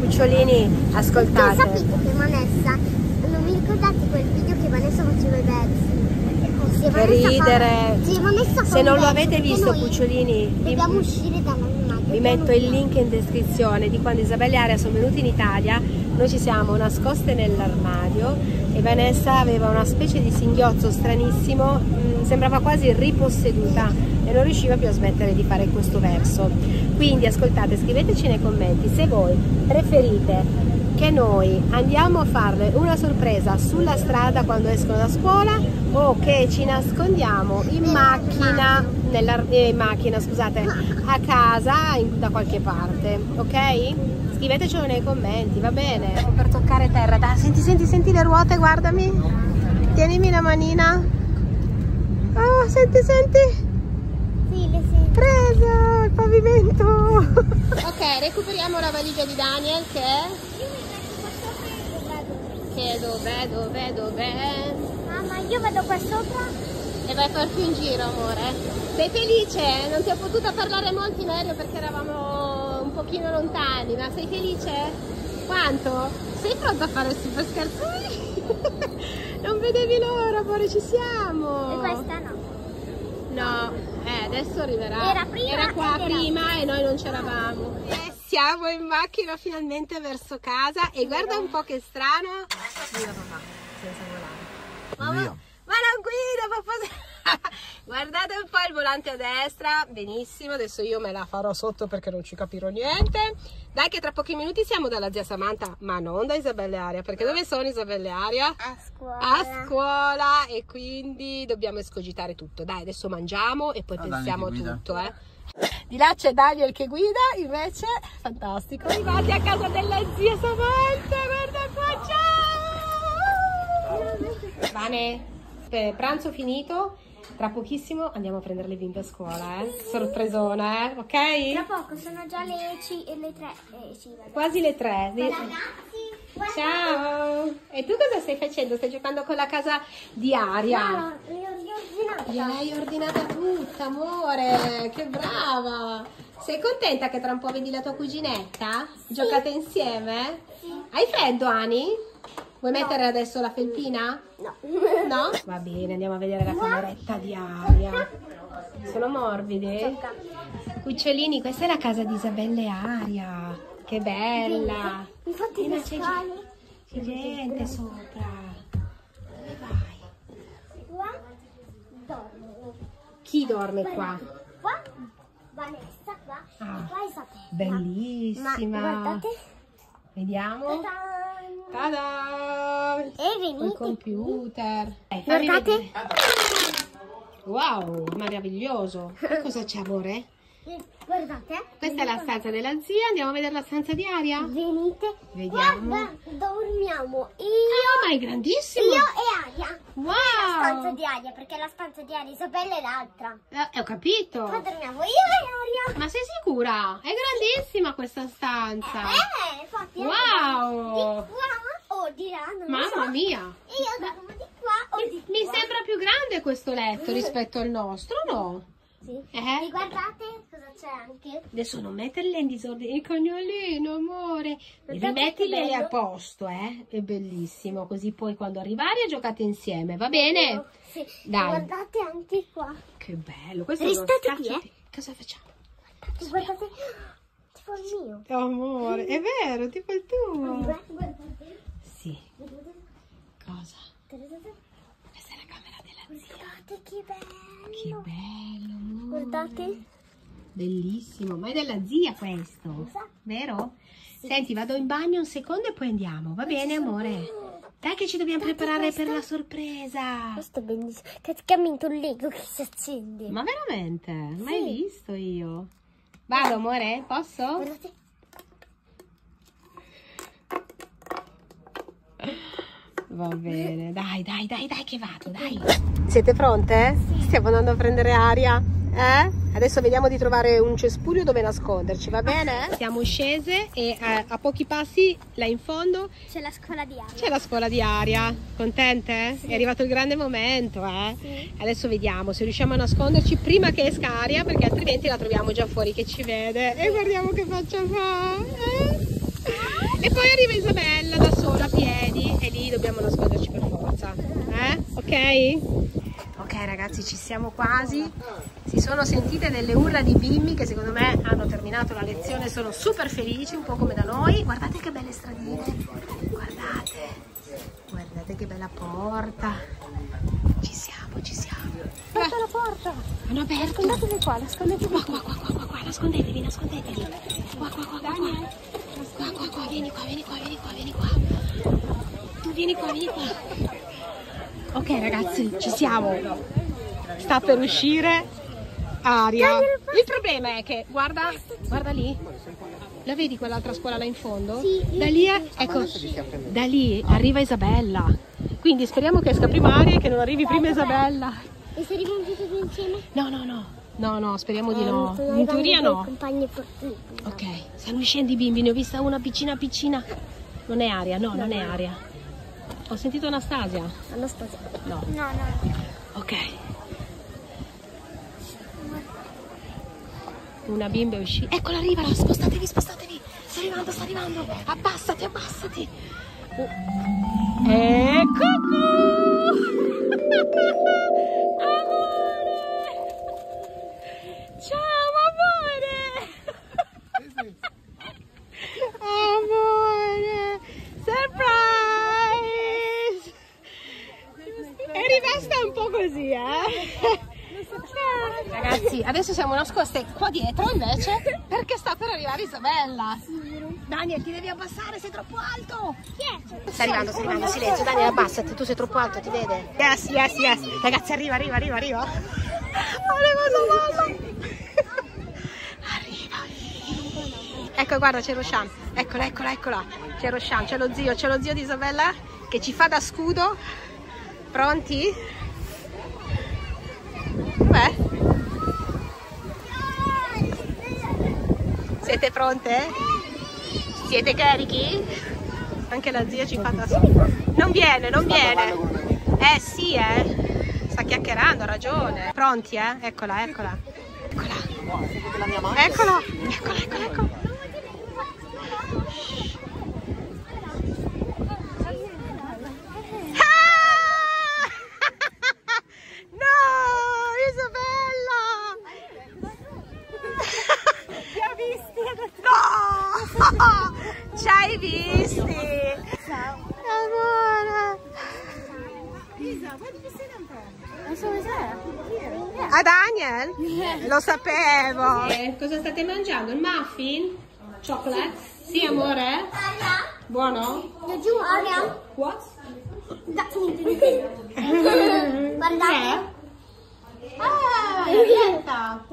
Cucciolini, ascoltate. Voi sapete che Vanessa, non vi ricordate quel video che Vanessa faceva i versi? Per ridere, se non lo avete visto cucciolini vi, vi metto il link in descrizione di quando Isabella e Aria sono venuti in Italia. Noi ci siamo nascoste nell'armadio e Vanessa aveva una specie di singhiozzo stranissimo, mh, sembrava quasi riposseduta e non riusciva più a smettere di fare questo verso. Quindi ascoltate, scriveteci nei commenti se voi preferite che noi andiamo a farle una sorpresa sulla strada quando escono da scuola o che ci nascondiamo in macchina, nella, eh, macchina scusate, a casa in, da qualche parte, ok? Scrivetecelo nei commenti, va bene? Per toccare terra, da, senti, senti, senti le ruote, guardami, tienimi la manina, oh, senti, senti, sì, le senti. Preso il pavimento. Ok, recuperiamo la valigia di Daniel che è... Che dov'è, dov'è, dov'è? Mamma, io vado qua sopra e vai a farti un giro, amore. Sei felice? Non ti ho potuta parlare molto in aereo perché eravamo un pochino lontani, ma sei felice? Quanto? Sei pronta a fare il super scherzoni? Non vedevi l'ora, amore, ci siamo! E questa no? No, eh, adesso arriverà. Era, prima Era qua prima e noi non c'eravamo. Ah. Siamo in macchina finalmente verso casa e guarda un po' che strano. Guida papà, senza volare. Mamma, Dio. Ma non guida papà. Guardate un po' il volante a destra, benissimo, adesso io me la farò sotto perché non ci capirò niente. Dai che tra pochi minuti siamo dalla zia Samantha, ma non da Isabella e Aria, perché dove sono Isabella e Aria? A scuola. A scuola e quindi dobbiamo escogitare tutto. Dai, adesso mangiamo e poi oh, pensiamo a tutto, eh. Di là c'è Daniel che guida, invece, fantastico. Arrivati a casa della zia Samantha, guarda qua, ciao! Vane, pranzo finito, tra pochissimo andiamo a prendere le bimbe a scuola, eh? Sorpresona, eh? Ok? Tra poco, sono già le tre. Eh, Quasi le tre. Ragazzi, ciao! E tu cosa stai facendo? Stai giocando con la casa di Aria? No, no, io Gliel'hai ordinata tutta, amore, che brava! Sei contenta che tra un po' vedi la tua cuginetta? Sì. Giocate insieme? Sì. Hai freddo, Ani? Vuoi no. mettere adesso la felpina? No. No? Va bene, andiamo a vedere la cameretta di Aria. Sono morbide? Cucciolini, questa è la casa di Isabella e Aria. Che bella! Infatti ma c'è gente sopra. Chi dorme qua? Qua Vanessa, qua, ah, qua Isabella. Bellissima. Ma guardate. Vediamo. Ta-da! E venite. Il computer. Eh, guardate. Wow, meraviglioso. Che cosa c'è, amore? Guardate. Questa è la stanza della zia. Andiamo a vedere la stanza di Aria. Venite. Vediamo. Guarda, dormiamo io. Ah, ma è grandissimo. Io e Aria. Wow. La stanza di Aria, perché la stanza di Aria Isabella è l'altra. Eh, ho capito. Qua dormiamo io e Aria. Ma sei sicura? È grandissima questa stanza. Eh, infatti. Wow. Di qua o di là. Non Mamma so. mia. Io dormo di qua o mi, di qua. Mi sembra più grande questo letto rispetto al nostro, no? Sì. Eh. E guardate cosa c'è anche. Adesso non metterle in disordine il cagnolino, amore. Rimettile a posto, eh? È bellissimo. Così poi quando arrivare giocate insieme, va bene? Oh, sì. Dai. Guardate anche qua. Che bello. Questo Restate qui, eh? Cosa facciamo? Guardate, guardate. Tipo il mio. Oh, amore, è vero, tipo il tuo. Guardate. Sì. Cosa? Questa è la camera della zia. Guardate che bello. Che bello, amore. Guardate, bellissimo, ma è della zia questo, vero? Sì. Senti, vado in bagno un secondo e poi andiamo, va bene amore? Dai che ci dobbiamo Guardate preparare questo? per la sorpresa. Questo è bellissimo, praticamente un Lego che si accende. Ma veramente? Sì. Mai visto io. Vado amore, posso? Guardate, Va bene, dai, dai, dai, dai, che vado, dai. Siete pronte? Sì. Stiamo andando a prendere aria, eh? Adesso vediamo di trovare un cespuglio dove nasconderci, va bene? Siamo scese e a, a pochi passi, là in fondo, c'è la scuola di Aria. C'è la scuola di Aria. Contente? Sì. È arrivato il grande momento, eh? Sì. Adesso vediamo se riusciamo a nasconderci prima che esca Aria, perché altrimenti la troviamo già fuori che ci vede. E guardiamo che faccia fa, eh? E poi arriva Isabella da sola a piedi e lì dobbiamo nasconderci per forza, eh? Ok? Ok ragazzi, ci siamo quasi. Si sono sentite delle urla di bimbi che secondo me hanno terminato la lezione, sono super felici, un po' come da noi. Guardate che belle stradine, guardate, guardate che bella porta. Ci siamo, ci siamo. Guarda la porta. Hanno aperto. Nascondetevi qua, nascondetevi qua. Qua, qua, qua, qua, qua, nascondetevi, nascondetevi. Qua, qua, qua, Daniel. Qua, qua, qua, vieni qua, vieni qua, vieni qua, vieni qua. Tu vieni qua, vieni qua. Ok ragazzi, ci siamo. Sta per uscire Aria. Il problema è che, guarda, guarda lì. La vedi quell'altra scuola là in fondo? Sì. Da lì, ecco, da lì arriva Isabella. Quindi speriamo che esca prima Aria e che non arrivi prima Isabella. E se arrivano tutti due insieme? No, no, no. No, no, speriamo di no. In teoria no. Ok, stanno uscendo i bimbi, ne ho vista una piccina piccina. Non è Aria, no, non è Aria. Ho sentito Anastasia. Anastasia. No. No, no. Ok. Una bimba è uscita. Eccola, arriva, spostatevi, spostatevi. Sta arrivando, sta arrivando. Abbassati, abbassati. Oh. Ecco. Amore. Ciao, amore. Amore. Surprise. Sta un po' così, eh? Ragazzi, adesso siamo nascoste qua dietro invece perché sta per arrivare Isabella. Daniel, ti devi abbassare, sei troppo alto. Sta arrivando, sta arrivando, silenzio. Daniel, abbassati, tu sei troppo alto, ti vede. Yes, yes, yes. Ragazzi, arriva, arriva, arriva, arriva. Arriva, arriva. Ecco, guarda, c'è Rocham. Eccola, eccola, eccola. C'è Rocham, c'è lo zio, c'è lo zio di Isabella che ci fa da scudo. Pronti? Beh. Siete pronte? Siete carichi? Anche la zia ci fa da solo. Non viene, non viene. Eh sì, eh. Sta chiacchierando, ha ragione. Pronti, eh? Eccola, eccola. Eccola. Eccola, eccola, eccola, eccola. Ah, Daniel? Yeah. Lo sapevo! Okay. Cosa state mangiando? Il muffin? Chocolate? Sì, sì amore? Aria? Buono? Did you Aria? What? That's me. Guardate! Ah, merenda!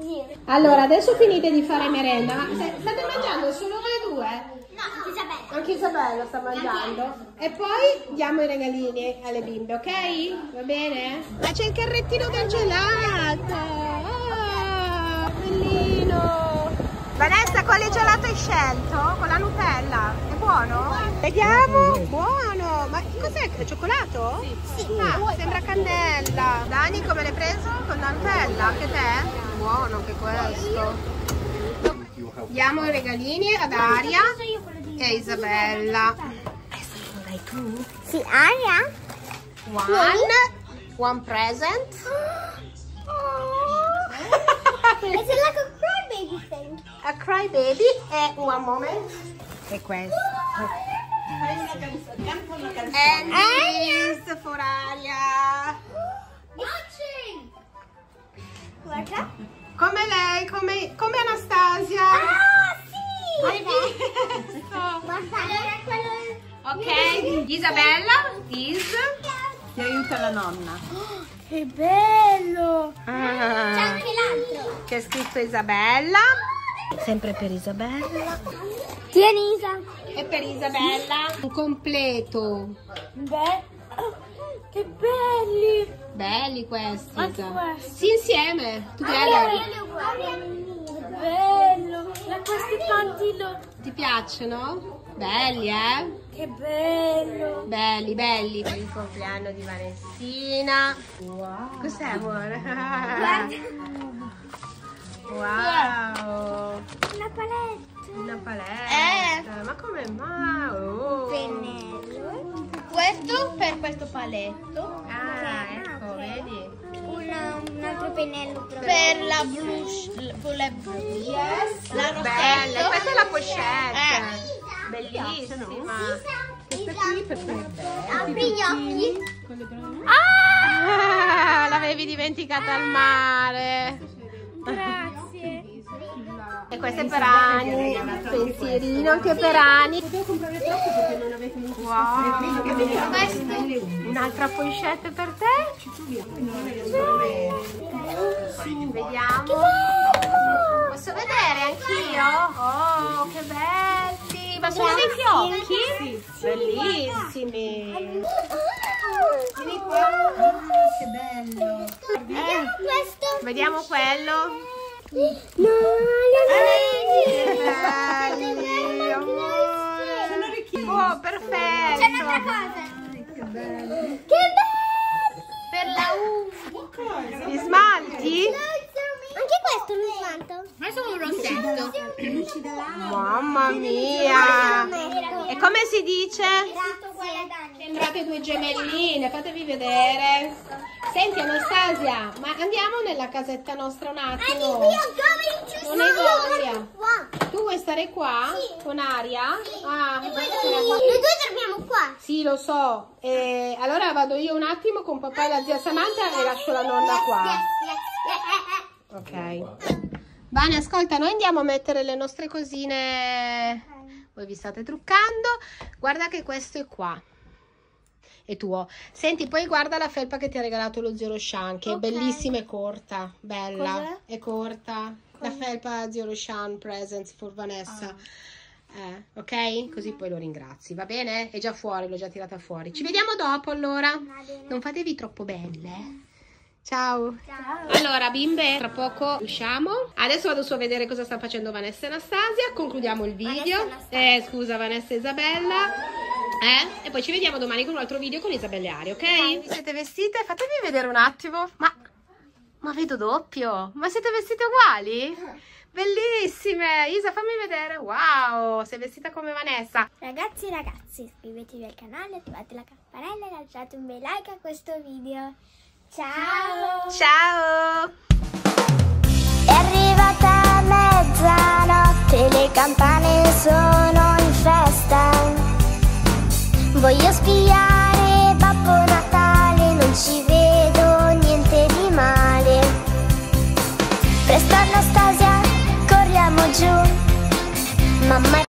Allora, adesso finite di fare merenda. Ma state mangiando solo le due? No, anche Isabella. Anche Isabella sta mangiando. E poi diamo i regalini alle bimbe, ok? Va bene? Ma c'è il carrettino del gelato! Ah, bellino! Vanessa, quale gelato hai scelto? Con la Nutella? È buono? Vediamo! Buono! Ma cos'è? È cioccolato? Sì. Sì. Ah, sembra cannella. Dani, come l'hai preso? Con la Nutella? Che te? Buono anche questo. Diamo i regalini ad Aria e Isabella. Adesso lo dai tu? Sì, Aria. One, one present. Oh. It's like a cry baby thing. A cry baby e one moment. E questo. Fai una canzone, canta una canzone. And this for Aria. Watching. Guarda. Come lei, come, come Anastasia. Ah, sì! Guarda. Questo. Guarda, allora quello... Ok, Isabella, is... Ti aiuta la nonna. Oh, che bello! Ah. C'è anche l'altro. C'è scritto Isabella. Sempre per Isabella. Tieni Isa. E per Isabella. Un completo. Beh. Che belli! Belli questi! Anche questi! Sì, insieme! Tu credi? Bello! Ma questi pantiloni! Ti piacciono? Belli, eh? Che bello! Belli, belli! Per il compleanno di Vanessina! Wow! Cos'è, amore? Wow! Una paletta! Una paletta! Eh. Ma come mai? Oh. Un pennello! Questo per questo paletto. Ah, okay, ecco, okay. Vedi? Una, un altro pennello per, per la brusche. Per la brusche. Yes. La bella, questa è la pochette. Eh. Bellissima. Questa qui per apri gli occhi. Ah, l'avevi dimenticata al mare. Grazie. E questa è per Ani. Pensierino anche per Ani. Potevo comprare troppo perché non avete niente. Wow. Un'altra pochette per te. Vediamo. Posso vedere anch'io? Oh, che bello. Ma sono dei fiocchi? Sì, sì. Bellissimi! Vieni qua! Che bello! Eh, vediamo quello! No, la vedi! Sono ricchi! Oh, perfetto! C'è un'altra cosa! Che bello! Che bello! Per la U! Gli smalti? Anche questo è uno smalto. Ma è solo un rossetto. Mamma mia. E come si dice? Sembrate due gemelline, fatevi vedere. Senti Anastasia, ma andiamo nella casetta nostra un attimo. Non hai voglia. Tu vuoi stare qua? Con Aria? Ah, noi due dormiamo qua. Sì, lo so. E allora vado io un attimo con papà e la zia Samantha e lascio la nonna qua. Ok. Vane, ascolta, noi andiamo a mettere le nostre cosine. Voi vi state truccando. Guarda che questo è qua. È tuo. Senti, poi guarda la felpa che ti ha regalato lo zio Rocham, che okay. È bellissima e corta. Bella. È corta. Cos'è? La felpa zio Rocham Presents for Vanessa. Ah. Eh, ok? Così poi lo ringrazi. Va bene? È già fuori, l'ho già tirata fuori. Ci vediamo dopo allora. Non fatevi troppo belle. Ciao. Ciao! Allora bimbe, tra poco usciamo. Adesso vado su a vedere cosa sta facendo Vanessa e Anastasia. Concludiamo il video. Eh, scusa Vanessa e Isabella. Eh? E poi ci vediamo domani con un altro video con Isabella e Aria, ok? Vi siete vestite? Fatemi vedere un attimo. Ma, ma vedo doppio. Ma siete vestite uguali? Bellissime! Isa, fammi vedere. Wow, sei vestita come Vanessa. Ragazzi e ragazzi, iscrivetevi al canale, attivate la campanella e lasciate un bel like a questo video. Ciao! Ciao! È arrivata mezzanotte, le campane sono in festa. Voglio spiare Babbo Natale, non ci vedo niente di male. Presto Anastasia, corriamo giù. Mamma